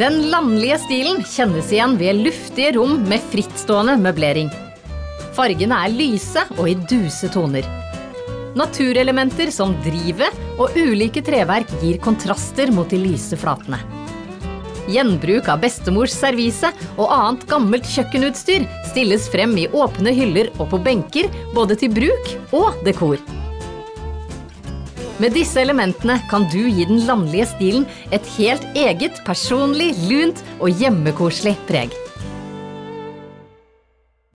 Den landlige stilen kjennes igjen ved luftige rom med frittstående møblering. Fargene er lyse og i dusetoner. Naturelementer som drivet og ulike treverk gir kontraster mot de lyse flatene. Gjenbruk av bestemors servise og annet gammelt kjøkkenutstyr stilles frem i åpne hyller og på benker, både til bruk og dekor. Med disse elementene kan du gi den landlige stilen et helt eget, personlig, lunt og hjemmekoselig preg.